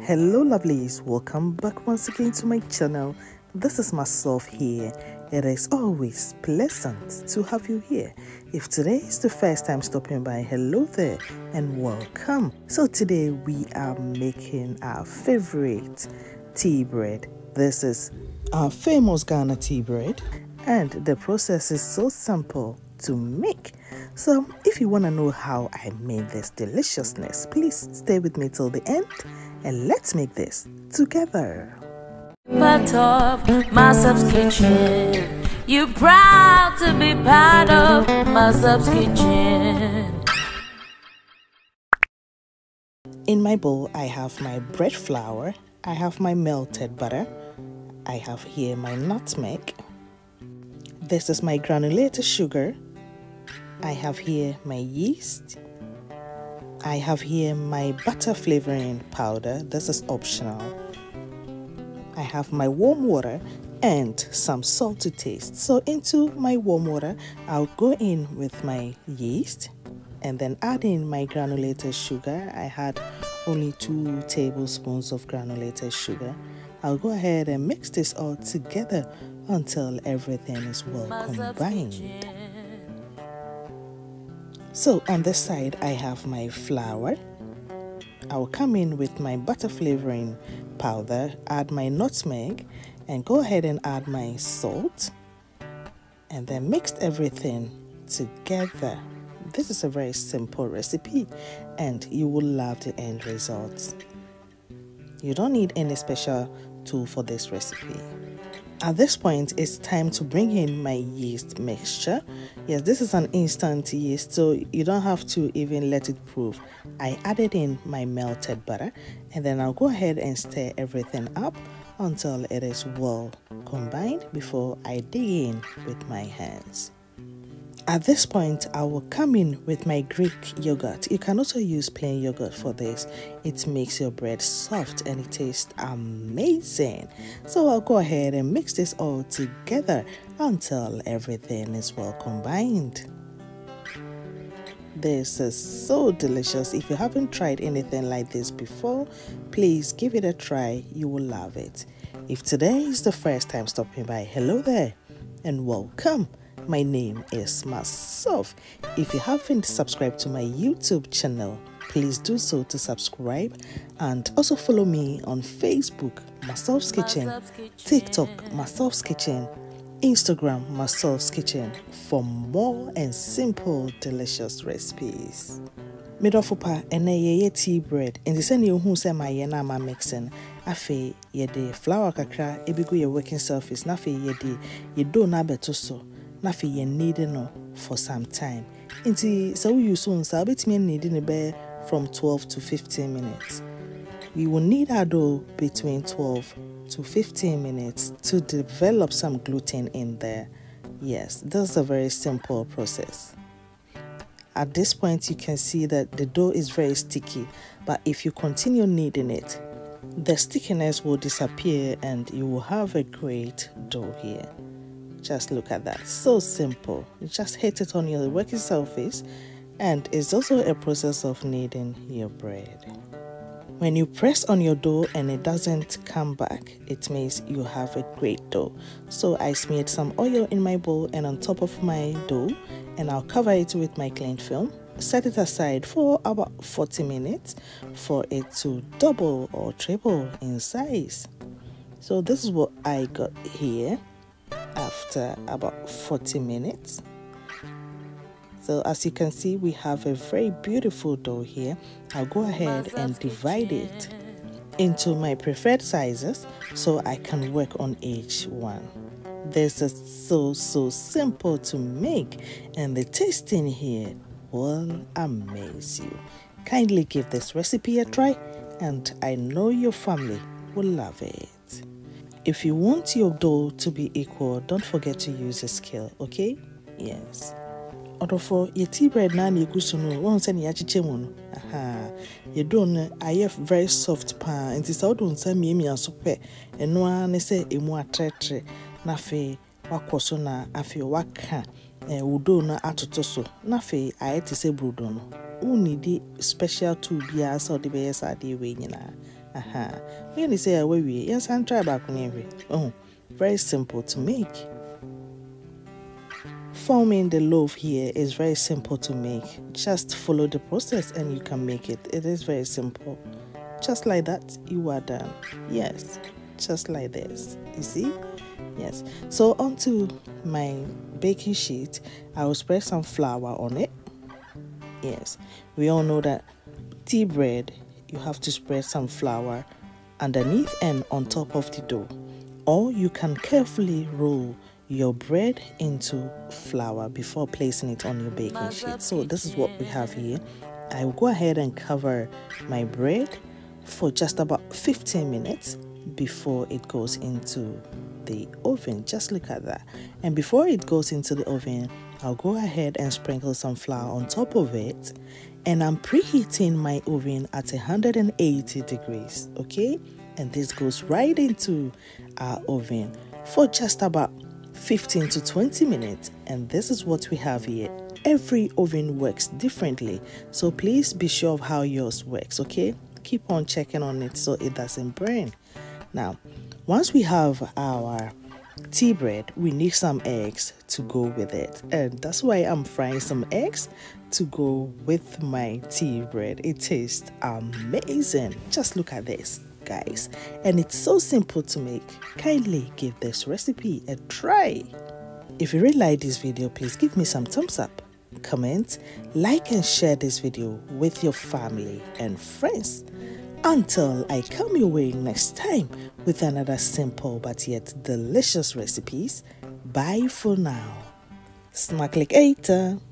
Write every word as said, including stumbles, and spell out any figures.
Hello lovelies, welcome back once again to my channel. This is Masof's here. It is always pleasant to have you here. If today is the first time stopping by, hello there and welcome. So today we are making our favorite tea bread. This is our famous Ghana tea bread and the process is so simple to make. So if you want to know how I made this deliciousness, please stay with me till the end and let's make this together. Part of Masof's Kitchen. You're proud to be part of Masof's Kitchen. In my bowl, I have my bread flour, I have my melted butter, I have here my nutmeg, this is my granulated sugar, I have here my yeast, I have here my butter flavoring powder, this is optional. I have my warm water and some salt to taste. So into my warm water, I'll go in with my yeast and then add in my granulated sugar. I had only two tablespoons of granulated sugar. I'll go ahead and mix this all together until everything is well combined. So on this side, I have my flour. I'll come in with my butter flavoring powder, add my nutmeg and go ahead and add my salt and then mix everything together. This is a very simple recipe and you will love the end results. You don't need any special tool for this recipe. At this point, it's time to bring in my yeast mixture. Yes, this is an instant yeast, so you don't have to even let it proof. I added in my melted butter, and then I'll go ahead and stir everything up until it is well combined before I dig in with my hands. At this point, I will come in with my Greek yoghurt. You can also use plain yogurt for this. It makes your bread soft and it tastes amazing. So I'll go ahead and mix this all together until everything is well combined. This is so delicious. If you haven't tried anything like this before, please give it a try. You will love it. If today is the first time stopping by, hello there and welcome. My name is Masof. If you haven't subscribed to my YouTube channel, please do so to subscribe and also follow me on Facebook, Masof's Kitchen, TikTok, Masof's Kitchen, Instagram, Masof's Kitchen for more and simple delicious recipes. Midofupa and a tea bread and the send you who say my yenama mixing. Afe ye de flour kakra ebigu your working surface nafe ye de ye do nabetoso. Nafi ye needing no for some time. Inti so you soon so bit me needing a bear from twelve to fifteen minutes. We will need our dough between twelve to fifteen minutes to develop some gluten in there. Yes, that's a very simple process. At this point you can see that the dough is very sticky, but if you continue kneading it, the stickiness will disappear and you will have a great dough here. Just look at that, so simple. You just hit it on your working surface and it's also a process of kneading your bread. When you press on your dough and it doesn't come back, it means you have a great dough. So I smeared some oil in my bowl and on top of my dough and I'll cover it with my cling film. Set it aside for about forty minutes for it to double or triple in size. So this is what I got here. After about forty minutes, so as you can see we have a very beautiful dough here. I'll go ahead and divide it into my preferred sizes so I can work on each one. This is so so simple to make and the taste in here will amaze you. Kindly give this recipe a try and I know your family will love it. If you want your dough to be equal, don't forget to use a scale, okay? Yes. Otofo, your tea bread na ni gusunu, won se ni achiche munu. Aha. Your dough na aye very soft pa. Nti sa odun sa miemi ansope. Eno a ne se emu atretre na fe wakoso na afi waka. E udo na atotoso na fe aye ti se brudo no. Uni di special two biya so di be yesa di we nyina. Aha. When you say away, yes, and try back on every. Oh, very simple to make. Forming the loaf here is very simple to make. Just follow the process and you can make it. It is very simple. Just like that, you are done. Yes, just like this. You see? Yes. So onto my baking sheet, I will spread some flour on it. Yes, we all know that tea bread, you have to spread some flour underneath and on top of the dough. Or you can carefully roll your bread into flour before placing it on your baking sheet. So this is what we have here. I will go ahead and cover my bread for just about fifteen minutes before it goes into the oven. Just look at that. And before it goes into the oven, I'll go ahead and sprinkle some flour on top of it. And I'm preheating my oven at one hundred eighty degrees, okay? And this goes right into our oven for just about fifteen to twenty minutes, and this is what we have here. Every oven works differently, so please be sure of how yours works, okay? Keep on checking on it so it doesn't burn. Now, once we have our tea bread, we need some eggs to go with it, and that's why I'm frying some eggs to go with my tea bread. It tastes amazing. Just look at this, guys, and it's so simple to make. Kindly give this recipe a try. If you really like this video, please give me some thumbs up, comment, like and share this video with your family and friends. Until I come your way next time with another simple but yet delicious recipes. Bye for now. Smakelijk eten!